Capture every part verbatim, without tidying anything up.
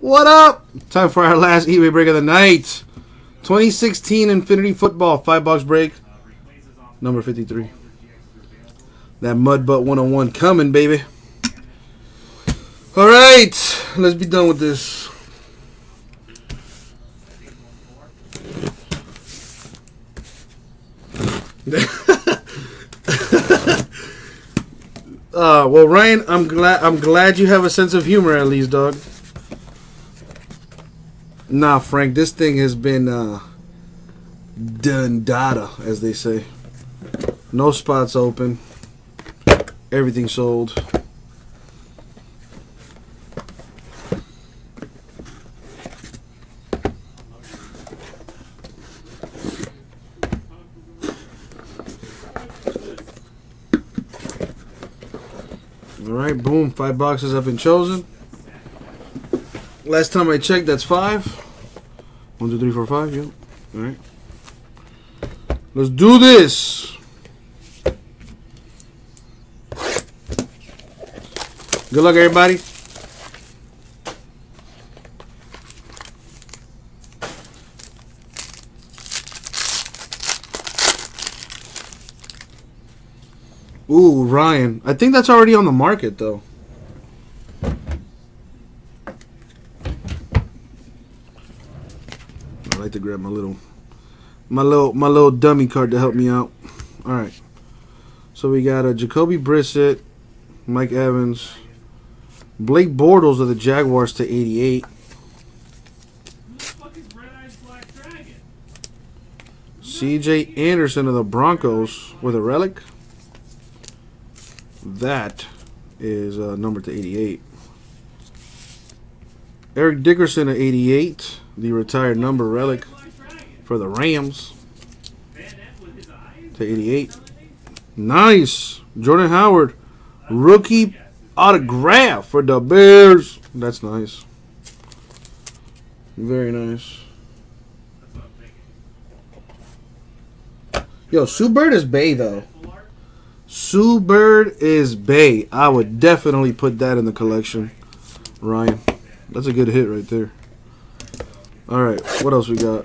What up? Time for our last eBay break of the night. twenty sixteen Infinity Football, five box break, number fifty-three. That mud butt one oh one coming, baby. All right, let's be done with this. uh, well, Ryan, I'm glad I'm glad you have a sense of humor at least, dog. Nah, Frank, this thing has been uh, done data, as they say. No spots open. Everything sold. All right, boom. Five boxes have been chosen. Last time I checked, that's five. One, two, three, four, five. Yep. All right. Let's do this. Good luck, everybody. Ooh, Ryan. I think that's already on the market, though. I like to grab my little, my little, my little dummy card to help me out. All right. So we got a Jacoby Brissett, Mike Evans, Blake Bortles of the Jaguars to eighty-eight. Who the fuck is Red-Eyed Black Dragon? C J Anderson of the Broncos with a relic. That is uh, number to eighty-eight. Eric Dickerson at eighty-eight, the retired number relic for the Rams to eighty-eight. Nice. Jordan Howard, rookie autograph for the Bears. That's nice. Very nice. Yo, Sue Bird is bae, though. Sue Bird is bae. I would definitely put that in the collection, Ryan. That's a good hit right there. All right, what else we got?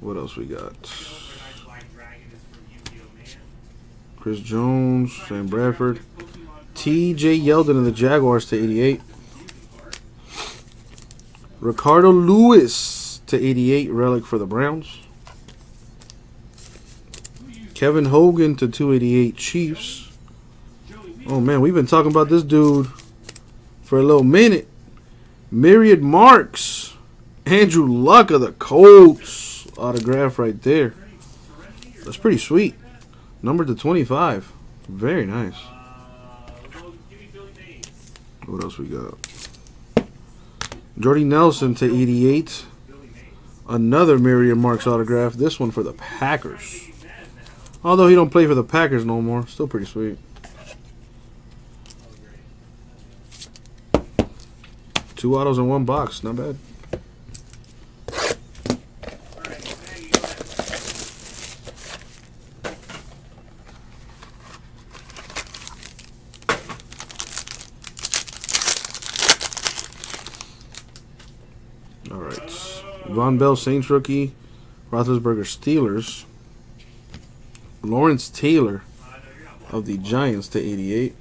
What else we got? Chris Jones, Sam Bradford. T J Yeldon of the Jaguars to eighty-eight. Ricardo Lewis to eighty-eight, relic for the Browns. Kevin Hogan to two eighty-eight, Chiefs. Oh, man, we've been talking about this dude for a little minute. Myriad Marks. Andrew Luck of the Colts. Autograph right there. That's pretty sweet. Number to twenty-five. Very nice. What else we got? Jordy Nelson to eighty-eight. Another Myriad Marks autograph. This one for the Packers. Although he don't play for the Packers no more. Still pretty sweet. Two autos in one box. Not bad. Von Bell, Saints rookie. Roethlisberger, Steelers. Lawrence Taylor of the Giants to eighty-eight.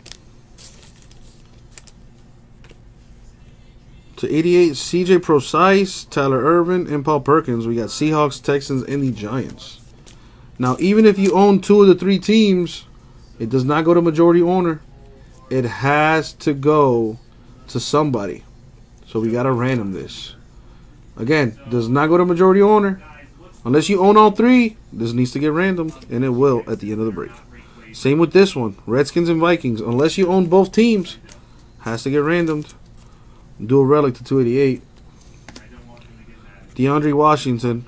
To eighty-eight, C J Procise, Tyler Irvin, and Paul Perkins. We got Seahawks, Texans, and the Giants. Now, even if you own two of the three teams, it does not go to majority owner. It has to go to somebody. So we got to random this. Again, does not go to majority owner. Unless you own all three, this needs to get random, and it will at the end of the break. Same with this one, Redskins and Vikings. Unless you own both teams, has to get randomed. Dual relic to two eighty-eight. DeAndre Washington,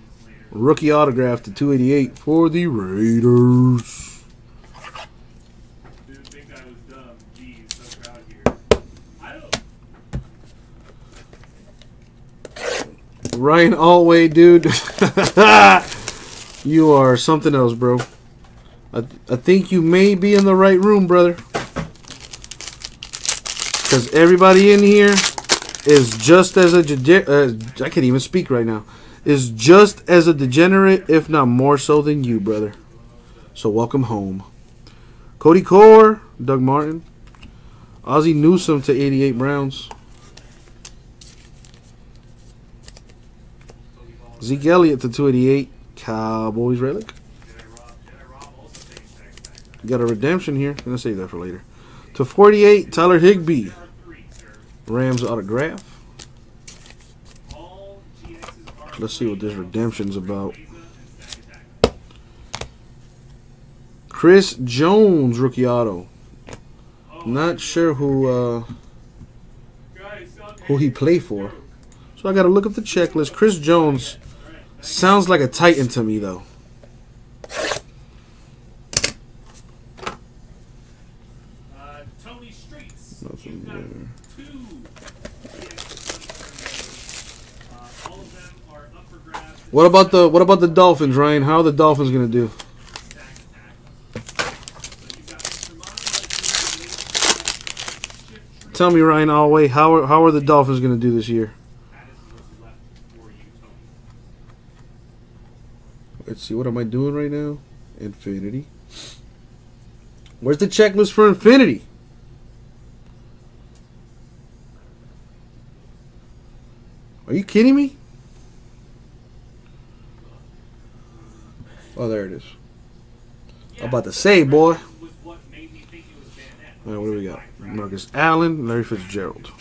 rookie autograph to two eighty-eight for the Raiders. Ryan Alway, dude. You are something else, bro. I, th I think you may be in the right room, brother. Because everybody in here is just as a... Uh, I can't even speak right now. Is just as a degenerate, if not more so than you, brother. So welcome home. Cody Core, Doug Martin. Ozzie Newsome to eighty-eight Browns. Zeke Elliott to two eighty-eight. Cowboys relic. Got a redemption here. I'm going to save that for later. To forty-eight, Tyler Higbee. Rams autograph. Let's see what this redemption's about. Chris Jones, rookie auto. Not sure who uh, who he played for. So I got to look up the checklist. Chris Jones sounds like a Titan to me, though. What about the what about the Dolphins, Ryan? How are the Dolphins gonna do? Tell me, Ryan Alway, how are how are the Dolphins gonna do this year? Let's see, what am I doing right now? Infinity. Where's the checklist for Infinity? Are you kidding me? Oh, there it is. I'm about to say, boy. All right, what do we got? Marcus Allen, Larry Fitzgerald.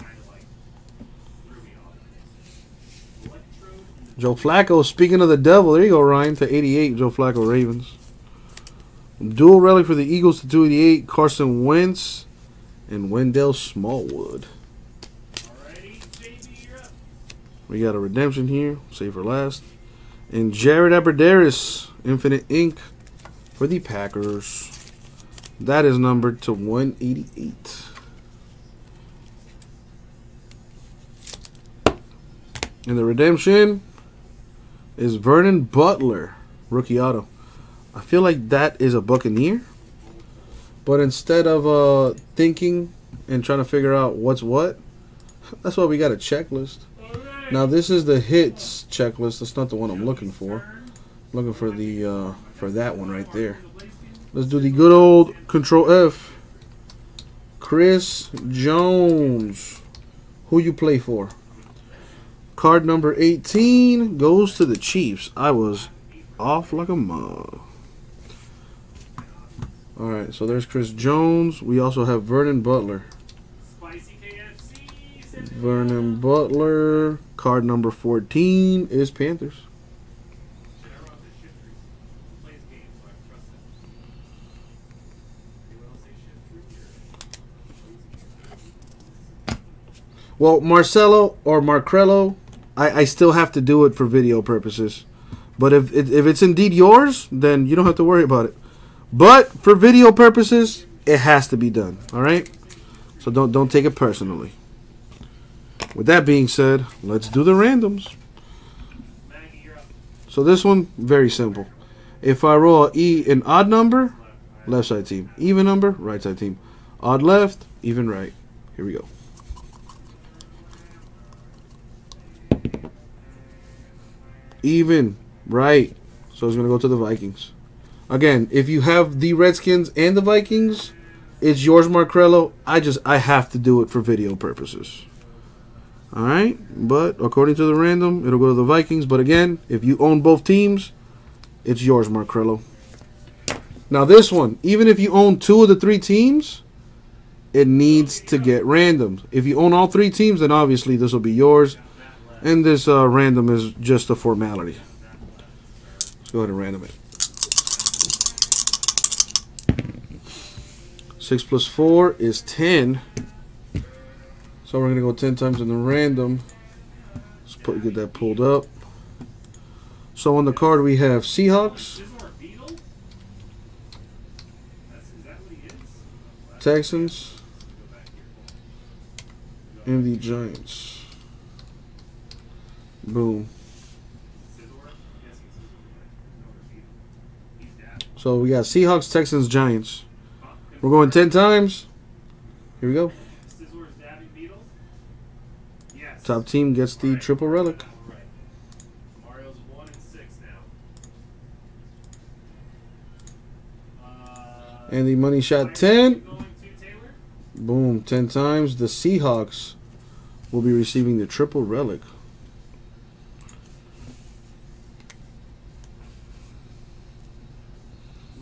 Joe Flacco, speaking of the devil, there you go, Ryan, to eighty-eight, Joe Flacco, Ravens. Dual relic for the Eagles to two eighty-eight, Carson Wentz and Wendell Smallwood. We got a redemption here, save for last. And Jared Abbrederis, Infinite Ink for the Packers. That is numbered to one eighty-eight. And the redemption is Vernon Butler, rookie auto. I feel like that is a Buccaneer. But instead of uh, thinking and trying to figure out what's what, that's why we got a checklist. Now, this is the hits checklist. That's not the one I'm looking for. I'm looking for the uh, for that one right there. Let's do the good old Control F. Chris Jones. Who you play for? Card number eighteen goes to the Chiefs. I was off like a mug. All right, so there's Chris Jones. We also have Vernon Butler. Vernon Butler, card number fourteen is Panthers. Well, Marcelo or Marcrello, I, I still have to do it for video purposes. But if, if it's indeed yours, then you don't have to worry about it. But for video purposes, it has to be done, all right? So don't, don't take it personally. With that being said, let's do the randoms. So this one, very simple. If I roll E an odd number, left side team. Even number, right side team. Odd left, even right. Here we go. Even, right. So it's going to go to the Vikings. Again, if you have the Redskins and the Vikings, it's yours, Marcrello. I just, I have to do it for video purposes. Alright, but according to the random, it'll go to the Vikings. But again, if you own both teams, it's yours, Marcrello. Now this one, even if you own two of the three teams, it needs to get randomed. If you own all three teams, then obviously this will be yours. And this uh, random is just a formality. Let's go ahead and random it. six plus four is ten. So we're going to go ten times in the random. Let's put, get that pulled up. So on the card we have Seahawks, Texans, and the Giants. Boom. So we got Seahawks, Texans, Giants. We're going ten times. Here we go. Top team gets the triple relic. Mario's one and six now. And the money shot ten. Boom, ten times. The Seahawks will be receiving the triple relic.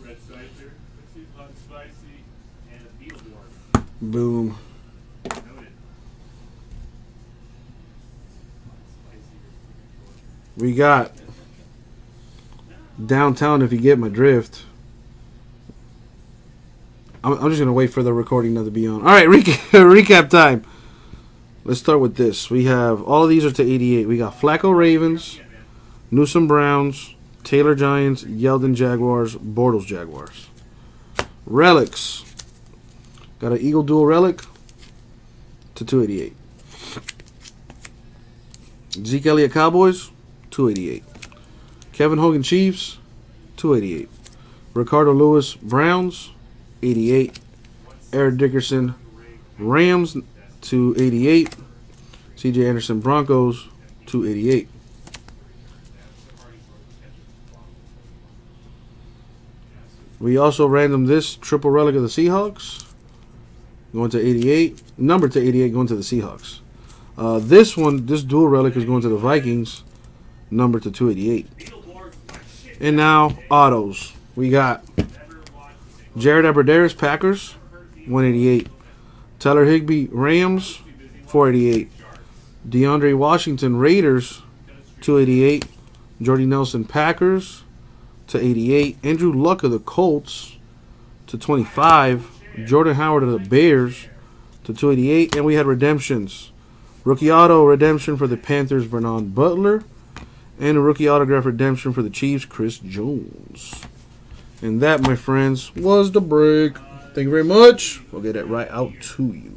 Red Spicer, Mixie Hot Spicy, and a Beetle Dwarf. Boom. We got downtown, if you get my drift. I'm, I'm just going to wait for the recording now to be on. All right, reca recap time. Let's start with this. We have all of these are to eighty-eight. We got Flacco Ravens, Newsome Browns, Taylor Giants, Yeldon Jaguars, Bortles Jaguars. Relics. Got an Eagle Dual Relic to two eighty-eight. Zeke Elliott Cowboys. two eighty-eight. Kevin Hogan Chiefs, two eighty-eight. Ricardo Lewis Browns, eighty-eight. Eric Dickerson Rams, two eighty-eight. C J Anderson Broncos, two eighty-eight. We also random this triple relic of the Seahawks, going to eighty-eight. Number to eighty-eight, going to the Seahawks. Uh, this one, this dual relic is going to the Vikings. Number to two eighty-eight. And now, autos. We got Jared Abbrederis, Packers, one eighty-eight. Tyler Higbee, Rams, four eighty-eight. DeAndre Washington, Raiders, two eighty-eight. Jordy Nelson, Packers, to eighty-eight. Andrew Luck of the Colts, to twenty-five. Jordan Howard of the Bears, to two eighty-eight. And we had redemptions. Rookie auto redemption for the Panthers, Vernon Butler. And a rookie autograph redemption for the Chiefs, Chris Jones. And that, my friends, was the break. Thank you very much. We'll get it right out to you.